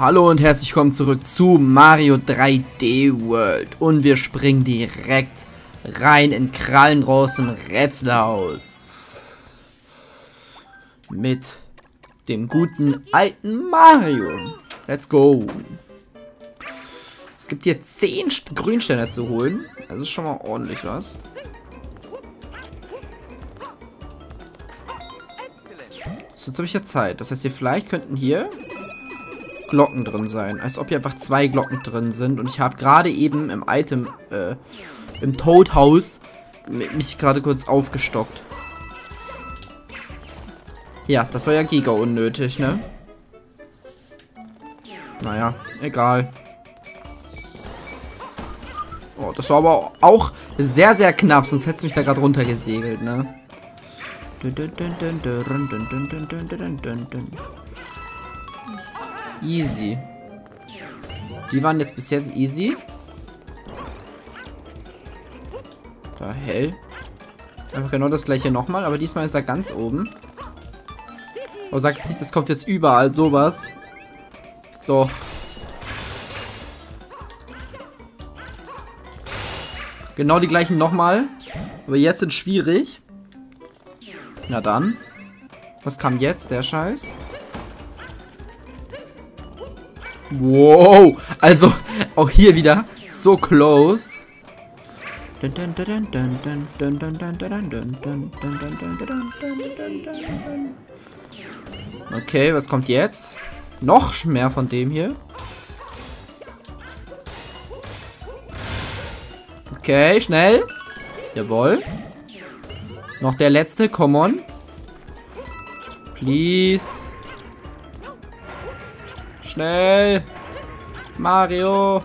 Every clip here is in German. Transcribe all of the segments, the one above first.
Hallo und herzlich willkommen zurück zu Mario 3D World. Und wir springen direkt rein in Krallen raus im Rätselhaus. Mit dem guten alten Mario. Let's go. Es gibt hier 10 Grünsteine zu holen. Das ist schon mal ordentlich was. So, jetzt habe ich ja Zeit. Das heißt, hier vielleicht könnten hier Glocken drin sein. Als ob hier einfach 2 Glocken drin sind. Und ich habe gerade eben im Item, im Toad-Haus mich gerade kurz aufgestockt. Ja, das war ja giga unnötig, ne? Naja, egal. Oh, das war aber auch sehr, sehr knapp. Sonst hätte es mich da gerade runtergesegelt, ne? Easy. Die waren jetzt bis jetzt easy. Da hell. Einfach genau das gleiche nochmal, aber diesmal ist er ganz oben. Oh, sagt jetzt nicht, das kommt jetzt überall sowas. Doch. Genau die gleichen nochmal. Aber jetzt sind schwierig. Na dann. Was kam jetzt, der Scheiß? Wow, also auch hier wieder so close. Okay, was kommt jetzt? Noch mehr von dem hier. Okay, schnell. Jawohl. Noch der letzte, come on. Please. Schnell. Mario.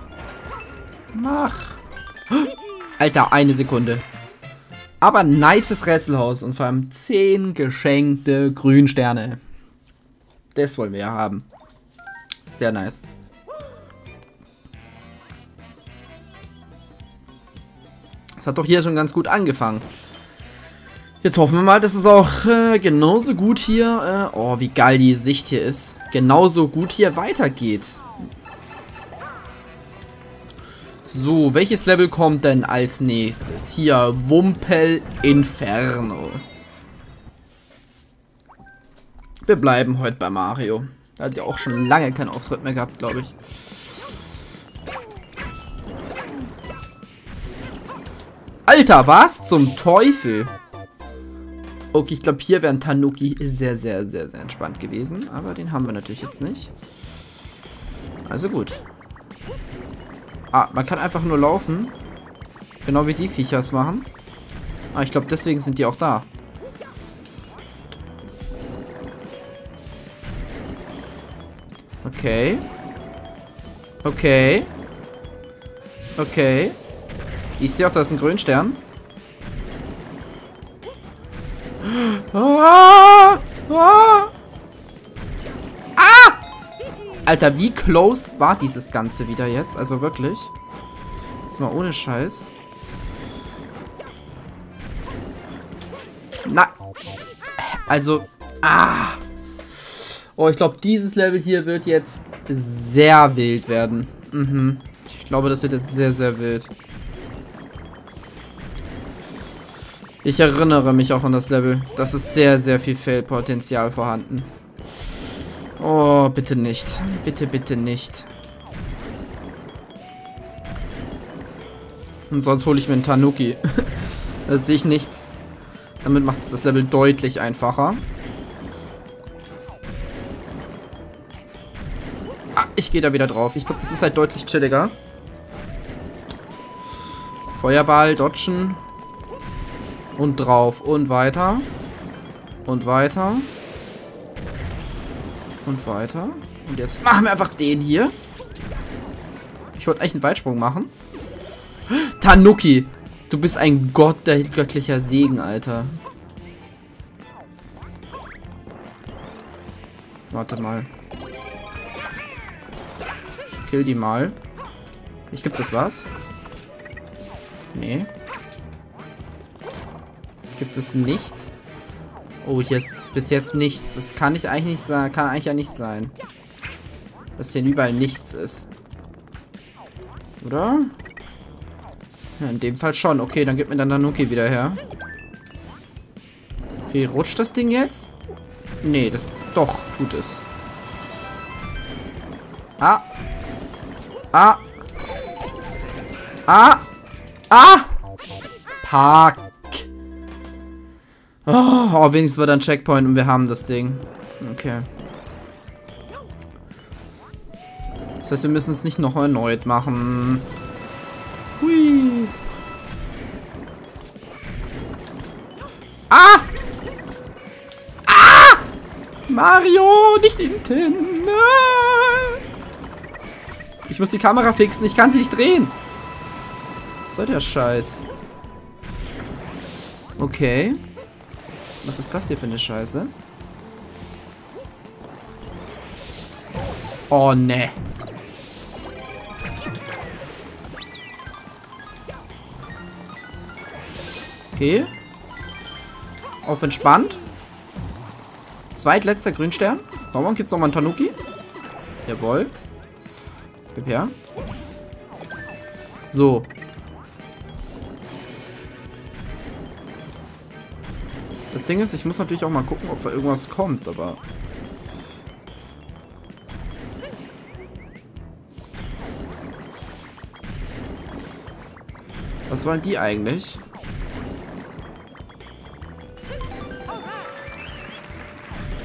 Mach. Alter, eine Sekunde. Aber nices Rätselhaus. Und vor allem 10 geschenkte Grünsterne. Das wollen wir ja haben. Sehr nice. Das hat doch hier schon ganz gut angefangen. Jetzt hoffen wir mal, dass es auch genauso gut hier, oh, wie geil die Sicht hier ist, genauso gut hier weitergeht. So, welches Level kommt denn als nächstes? Hier, Wumpel Inferno. Wir bleiben heute bei Mario. Er hat ja auch schon lange keinen Auftritt mehr gehabt, glaube ich. Alter, was zum Teufel? Okay, ich glaube, hier wäre ein Tanuki sehr, sehr, sehr, sehr entspannt gewesen. Aber den haben wir natürlich jetzt nicht. Also gut. Ah, man kann einfach nur laufen. Genau wie die Viechers machen. Ah, ich glaube, deswegen sind die auch da. Okay. Okay. Okay. Ich sehe auch, da ist ein Grünstern. Ah! Ah! Ah! Alter, wie close war dieses Ganze wieder jetzt? Also wirklich. Jetzt mal ohne Scheiß. Na. Also. Ah! Oh, ich glaube, dieses Level hier wird jetzt sehr wild werden. Mhm. Ich glaube, das wird jetzt sehr, sehr wild. Ich erinnere mich auch an das Level. Das ist sehr, sehr viel Fail-Potenzial vorhanden. Oh, bitte nicht. Bitte, bitte nicht. Und sonst hole ich mir einen Tanuki. Da sehe ich nichts. Damit macht es das Level deutlich einfacher. Ah, ich gehe da wieder drauf. Ich glaube, das ist halt deutlich chilliger. Feuerball, dodgen. Und drauf. Und weiter. Und weiter. Und weiter. Und jetzt machen wir einfach den hier. Ich wollte eigentlich einen Weitsprung machen. Tanuki! Du bist ein Gott, der göttlicher Segen, Alter. Warte mal. Ich kill die mal. Ich geb das was? Nee. Gibt es nicht? Oh, hier ist bis jetzt nichts. Das kann ich eigentlich nicht sein. Kann eigentlich ja nicht sein. dass hier überall nichts ist. Oder? Ja, in dem Fall schon. Okay, dann gib mir dann Tanuki wieder her. Okay, rutscht das Ding jetzt? Nee, das... Doch, tut es. Ah! Ah! Ah! Ah! Park! Oh, wenigstens war da ein Checkpoint und wir haben das Ding. Okay. Das heißt, wir müssen es nicht noch erneut machen. Hui! Ah! Ah! Mario, nicht hinten! Ich muss die Kamera fixen, ich kann sie nicht drehen! Was soll der Scheiß? Okay. Was ist das hier für eine Scheiße? Oh, ne. Okay. Auf entspannt. Zweitletzter Grünstern. Warum gibt's nochmal einen Tanuki? Jawohl. Gib her. So. Das Ding ist, ich muss natürlich auch mal gucken, ob da irgendwas kommt, aber... Was waren die eigentlich?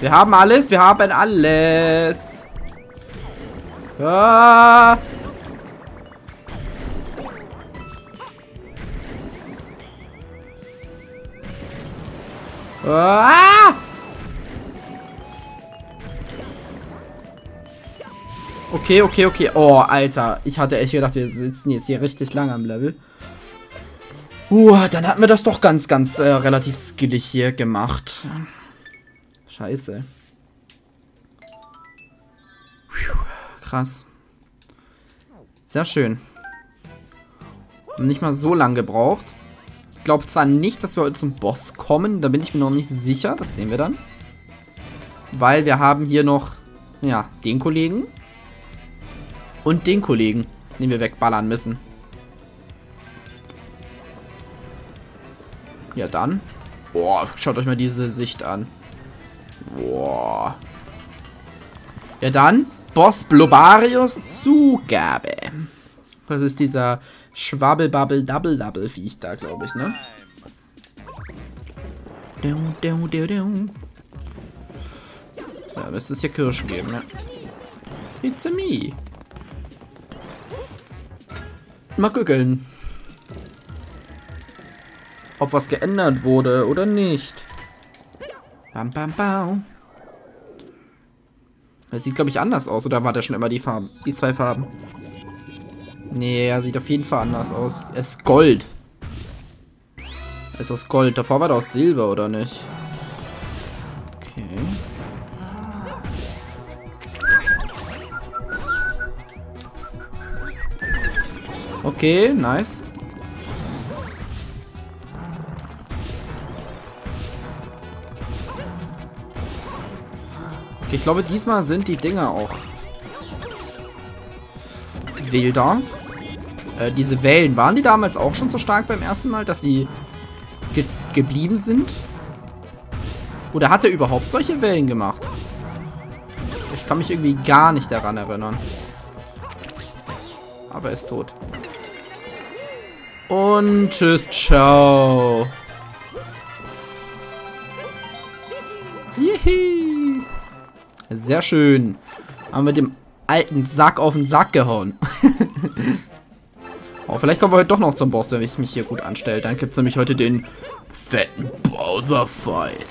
Wir haben alles, wir haben alles! Ah! Ah! Okay, okay, okay. Oh, Alter. Ich hatte echt gedacht, wir sitzen jetzt hier richtig lang am Level. Dann hatten wir das doch ganz relativ skillig hier gemacht. Scheiße. Krass. Sehr schön. Haben nicht mal so lang gebraucht. Ich glaube zwar nicht, dass wir heute zum Boss kommen. Da bin ich mir noch nicht sicher. Das sehen wir dann. Weil wir haben hier noch, ja, den Kollegen. Und den Kollegen, den wir wegballern müssen. Ja, dann. Boah, schaut euch mal diese Sicht an. Boah. Ja, dann. Boss Blobarios Zugabe. Das ist dieser... Schwabbel-Babbel-Double-Double-Viech da, glaube ich, ne? Da müsste es hier Kirschen geben, ne? It's a me. Mal gucken. Ob was geändert wurde oder nicht. Bam, bam, bam. Das sieht, glaube ich, anders aus. Oder war da schon immer die Farben? Die zwei Farben. Nee, er sieht auf jeden Fall anders aus. Er ist Gold. Er ist aus Gold. Davor war er aus Silber, oder nicht? Okay. Okay, nice. Okay, ich glaube, diesmal sind die Dinger auch wilder. Diese Wellen, waren die damals auch schon so stark beim ersten Mal, dass sie geblieben sind? Oder hat er überhaupt solche Wellen gemacht? Ich kann mich irgendwie gar nicht daran erinnern. Aber er ist tot. Und tschüss, ciao. Yihi. Sehr schön. Haben wir dem alten Sack auf den Sack gehauen. Oh, vielleicht kommen wir heute doch noch zum Boss, wenn ich mich hier gut anstelle. Dann gibt es nämlich heute den fetten Bowser-Fight.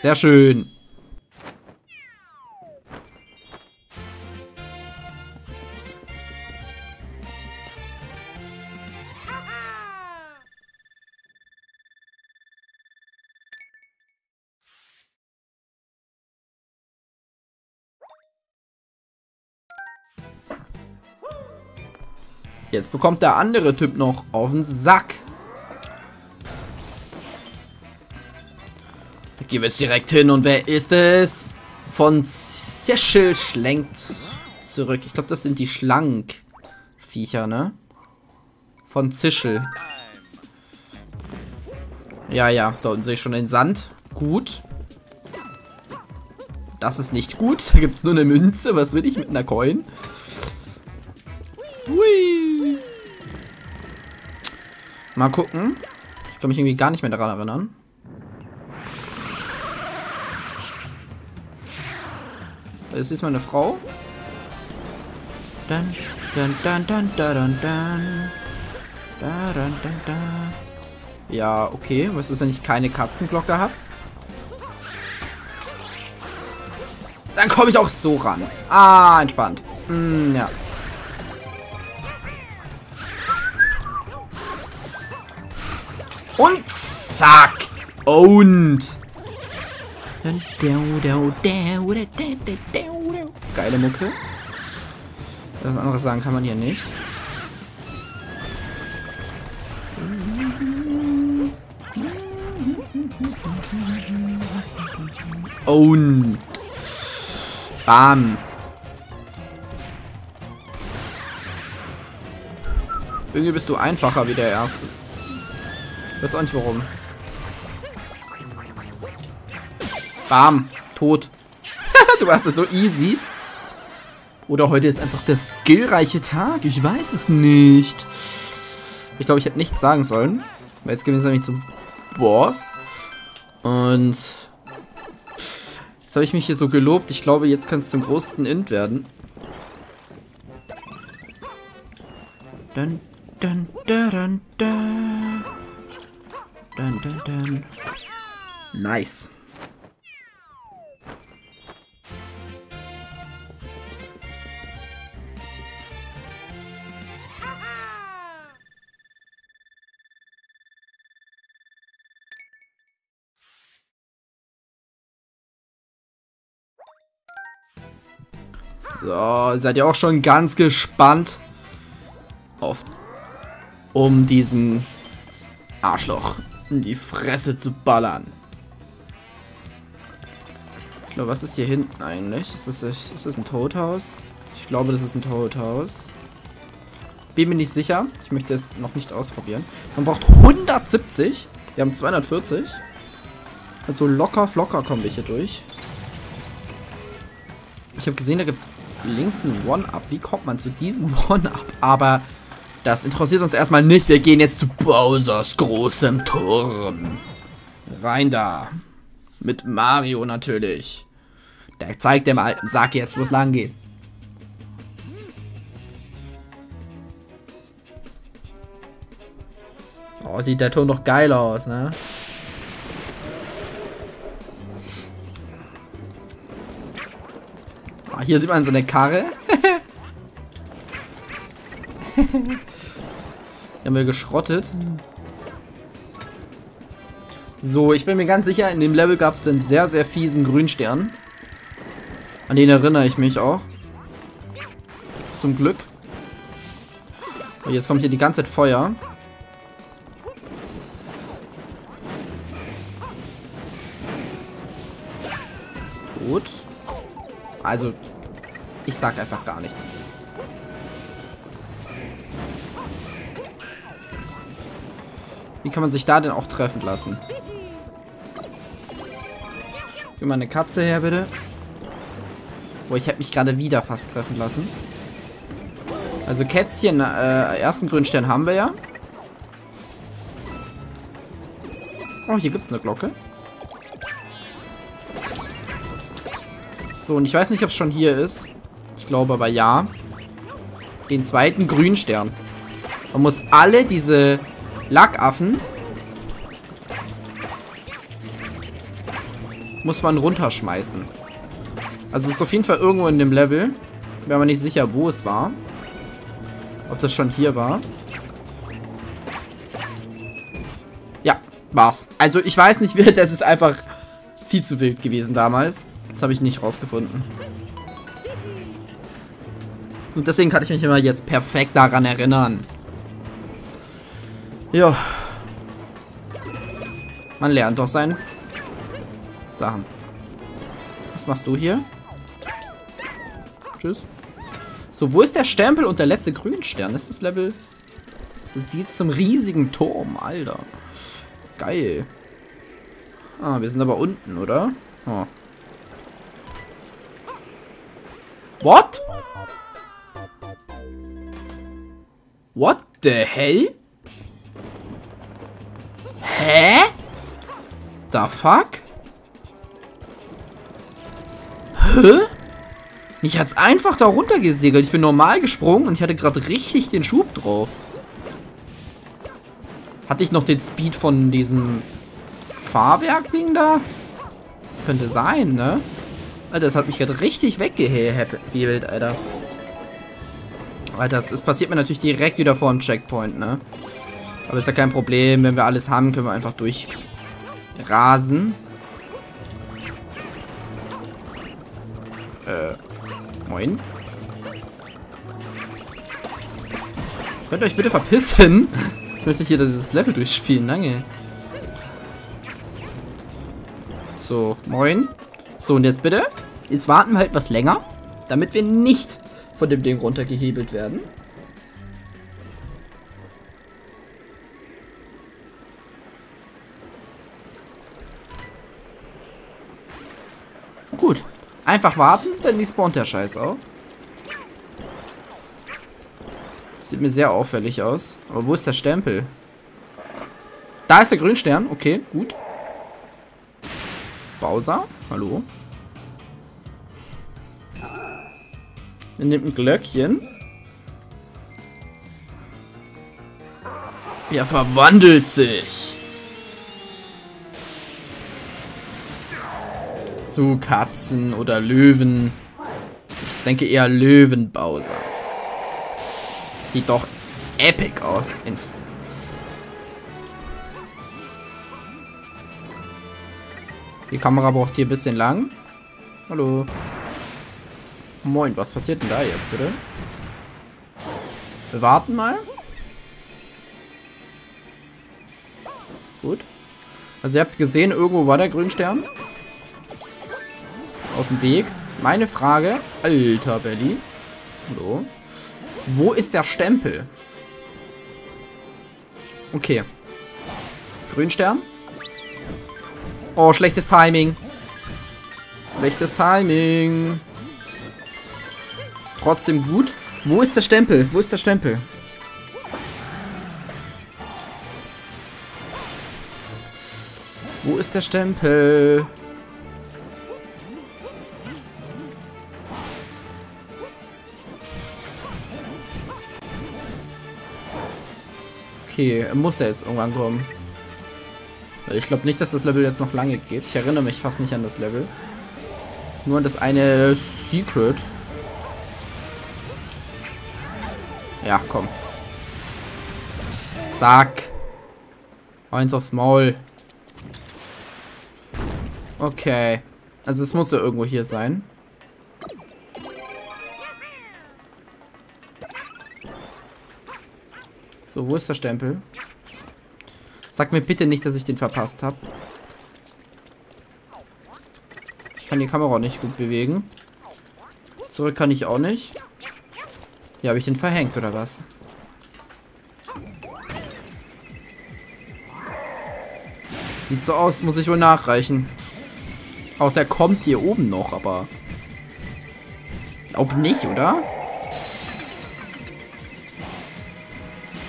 Sehr schön. Jetzt bekommt der andere Typ noch auf den Sack. Gehen wir jetzt direkt hin und wer ist es? Von Zischel schlenkt zurück. Ich glaube, das sind die Schlank-Viecher, ne? Von Zischel. Ja, ja, da unten sehe ich schon den Sand. Gut. Das ist nicht gut. Da gibt es nur eine Münze. Was will ich mit einer Coin? Hui. Mal gucken. Ich kann mich irgendwie gar nicht mehr daran erinnern. Das ist meine Frau. Dann, dann, dann, dann, dann, dann. Da, dann, dann, dann. Ja, okay. Was ist, wenn ich keine Katzenglocke habe? Dann komme ich auch so ran. Ah, entspannt. Ja. Und zack. Und. Geile Mucke. Was anderes sagen kann man hier nicht. Und. Bam. Irgendwie bist du einfacher wie der erste. Ich weiß auch nicht warum. Bam. Tot. Du warst das so easy. Oder heute ist einfach der skillreiche Tag. Ich weiß es nicht. Ich glaube, ich hätte nichts sagen sollen. Weil jetzt gehen wir nämlich zum Boss. Und... jetzt habe ich mich hier so gelobt. Ich glaube, jetzt kann es zum größten Int werden. Dun, dun, dun, dun, dun. Dun, dun, dun. Nice. So, seid ihr auch schon ganz gespannt auf, um diesen Arschloch in die Fresse zu ballern. Ich glaube, was ist hier hinten eigentlich? Ist das ein Toad-Haus? Ich glaube, das ist ein Toad-Haus. Bin mir nicht sicher. Ich möchte es noch nicht ausprobieren. Man braucht 170. Wir haben 240. Also locker, flocker kommen wir hier durch. Ich habe gesehen, da gibt es links ein One-Up. Wie kommt man zu diesem One-Up? Aber das interessiert uns erstmal nicht. Wir gehen jetzt zu Bowsers großem Turm. Rein da. Mit Mario natürlich. Der zeigt dem alten Sack jetzt, wo es lang geht. Oh, sieht der Turm doch geil aus, ne? Hier sieht man so eine Karre. Die haben wir geschrottet. So, ich bin mir ganz sicher, in dem Level gab es den sehr, sehr fiesen Grünstern. An den erinnere ich mich auch. Zum Glück. Und jetzt kommt hier die ganze Zeit Feuer. Gut. Also, ich sag einfach gar nichts. Wie kann man sich da denn auch treffen lassen? Gib mal eine Katze her, bitte. Boah, ich hätte mich gerade wieder fast treffen lassen. Also Kätzchen, ersten Grünstern haben wir ja. Oh, hier gibt's eine Glocke. So, und ich weiß nicht, ob es schon hier ist. Ich glaube aber ja. Den zweiten Grünstern. Man muss alle diese Lackaffen muss man runterschmeißen. Also es ist auf jeden Fall irgendwo in dem Level. Ich bin mir nicht sicher, wo es war. Ob das schon hier war. Ja, war's. Also ich weiß nicht, das ist einfach viel zu wild gewesen damals. Das habe ich nicht rausgefunden. Und deswegen kann ich mich immer jetzt perfekt daran erinnern. Ja. Man lernt doch sein Sachen. Was machst du hier? Tschüss. So, wo ist der Stempel und der letzte Grünstern? Ist das Level... Das sieht zum riesigen Turm, Alter. Geil. Ah, wir sind aber unten, oder? Oh. What? What the hell? Hä? Da fuck? Hä? Mich hat's einfach da runtergesegelt. Ich bin normal gesprungen und ich hatte gerade richtig den Schub drauf. Hatte ich noch den Speed von diesem Fahrwerk-Ding da? Das könnte sein, ne? Alter, das hat mich gerade richtig weggehebelt, Alter. Alter, das passiert mir natürlich direkt wieder vor dem Checkpoint, ne? Aber ist ja kein Problem. Wenn wir alles haben, können wir einfach durchrasen. Moin. Könnt ihr euch bitte verpissen? Ich möchte hier dieses Level durchspielen, lange. So, moin. So, und jetzt bitte. Jetzt warten wir halt was länger, damit wir nicht von dem Ding runtergehebelt werden. Gut. Einfach warten, dann despawnt der Scheiß auch. Sieht mir sehr auffällig aus. Aber wo ist der Stempel? Da ist der Grünstern. Okay, gut. Bowser? Hallo? Er nimmt ein Glöckchen. Er verwandelt sich. Zu Katzen oder Löwen. Ich denke eher Löwen-Bowser. Sieht doch epic aus. Die Kamera braucht hier ein bisschen lang. Hallo. Moin, was passiert denn da jetzt bitte? Wir warten mal. Gut. Also ihr habt gesehen, irgendwo war der Grünstern. Auf dem Weg. Meine Frage. Alter Belly. Hallo. Wo ist der Stempel? Okay. Grünstern. Oh, schlechtes Timing. Schlechtes Timing. Trotzdem gut. Wo ist der Stempel? Wo ist der Stempel? Wo ist der Stempel? Okay, muss er jetzt irgendwann kommen. Ich glaube nicht, dass das Level jetzt noch lange geht. Ich erinnere mich fast nicht an das Level. Nur an das eine Secret. Ja, komm. Zack. Eins aufs Maul. Okay. Also es muss ja irgendwo hier sein. So, wo ist der Stempel? Sag mir bitte nicht, dass ich den verpasst habe. Ich kann die Kamera nicht gut bewegen. Zurück kann ich auch nicht. Hier habe ich den verhängt, oder was? Sieht so aus, muss ich wohl nachreichen. Außer er kommt hier oben noch, aber... Glaub nicht, oder?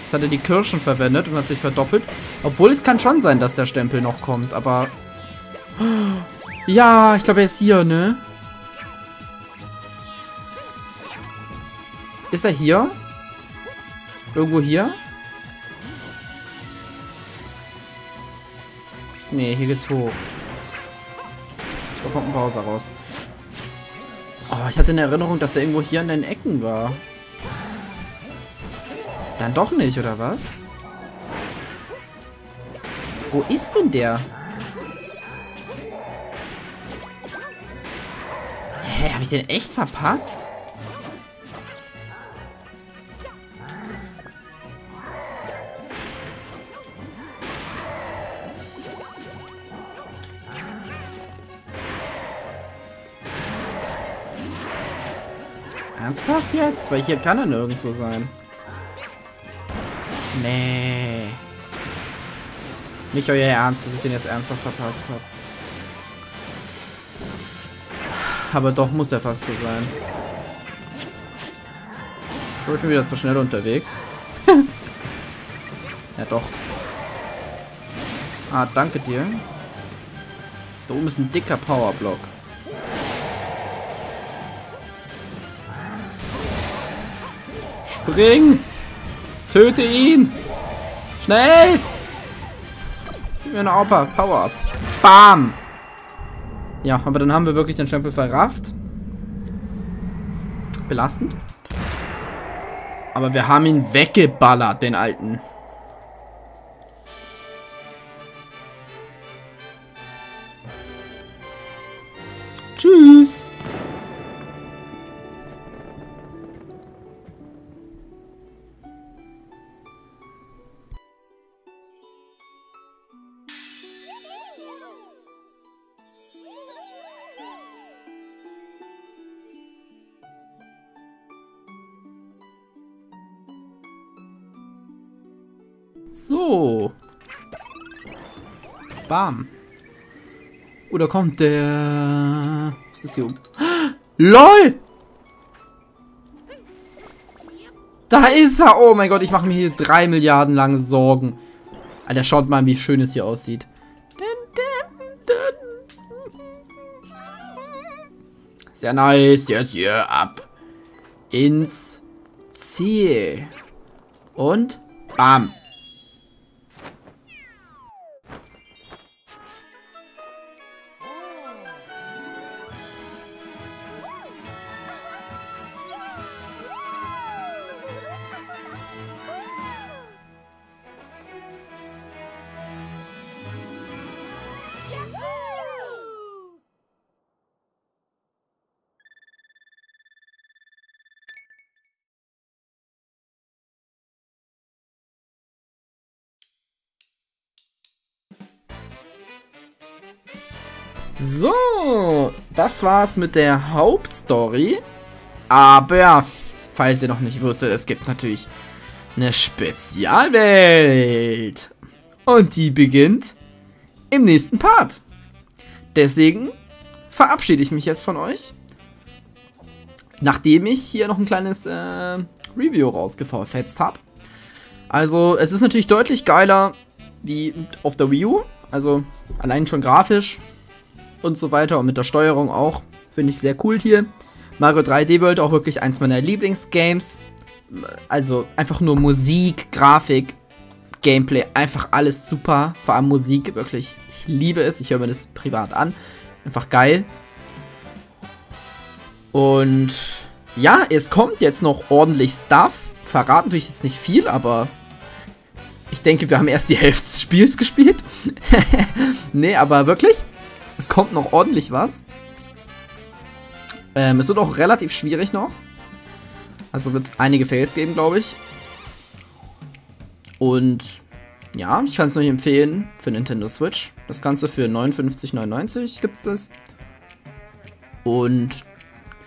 Jetzt hat er die Kirschen verwendet und hat sich verdoppelt. Obwohl, es kann schon sein, dass der Stempel noch kommt, aber... Ja, ich glaube, er ist hier, ne? Ist er hier? Irgendwo hier? Ne, hier geht's hoch. Da kommt ein Bowser raus. Oh, ich hatte in Erinnerung, dass er irgendwo hier an den Ecken war. Dann doch nicht, oder was? Wo ist denn der? Hä, habe ich den echt verpasst? Ernsthaft jetzt? Weil hier kann er nirgendwo sein. Nee. Nicht euer Ernst, dass ich den jetzt ernsthaft verpasst habe. Aber doch muss er fast so sein. Ich bin wieder zu schnell unterwegs. Ja doch. Ah, danke dir. Da oben ist ein dicker Powerblock. Spring! Töte ihn! Schnell! Gib mir eine Opa. Power-Up. Bam! Ja, aber dann haben wir wirklich den Stempel verrafft. Belastend. Aber wir haben ihn weggeballert, den alten. Tschüss. So. Bam. Oder kommt der... Was ist hier oben? LOL! Da ist er! Oh mein Gott, ich mache mir hier 3 Milliarden lang Sorgen. Alter, schaut mal, wie schön es hier aussieht. Sehr nice. Jetzt hier ab. Ins Ziel. Und bam. So, das war's mit der Hauptstory. Aber, falls ihr noch nicht wusstet, es gibt natürlich eine Spezialwelt. Und die beginnt im nächsten Part. Deswegen verabschiede ich mich jetzt von euch. Nachdem ich hier noch ein kleines Review rausgefetzt habe. Also, es ist natürlich deutlich geiler wie auf der Wii U. Also, allein schon grafisch. Und so weiter und mit der Steuerung auch. Finde ich sehr cool hier. Mario 3D World auch wirklich eins meiner Lieblingsgames. Also einfach nur Musik, Grafik, Gameplay, einfach alles super. Vor allem Musik, wirklich. Ich liebe es. Ich höre mir das privat an. Einfach geil. Und ja, es kommt jetzt noch ordentlich Stuff. Verraten tue ich jetzt nicht viel, aber... Ich denke, wir haben erst die Hälfte des Spiels gespielt. Nee, aber wirklich... Es kommt noch ordentlich was. Es wird auch relativ schwierig noch. Also wird einige Fails geben, glaube ich. Und ja, ich kann es euch empfehlen für Nintendo Switch. Das Ganze für 59,99 gibt es das. Und ich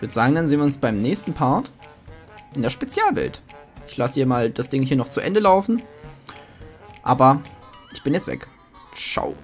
würde sagen, dann sehen wir uns beim nächsten Part in der Spezialwelt. Ich lasse hier mal das Ding hier noch zu Ende laufen. Aber ich bin jetzt weg. Ciao.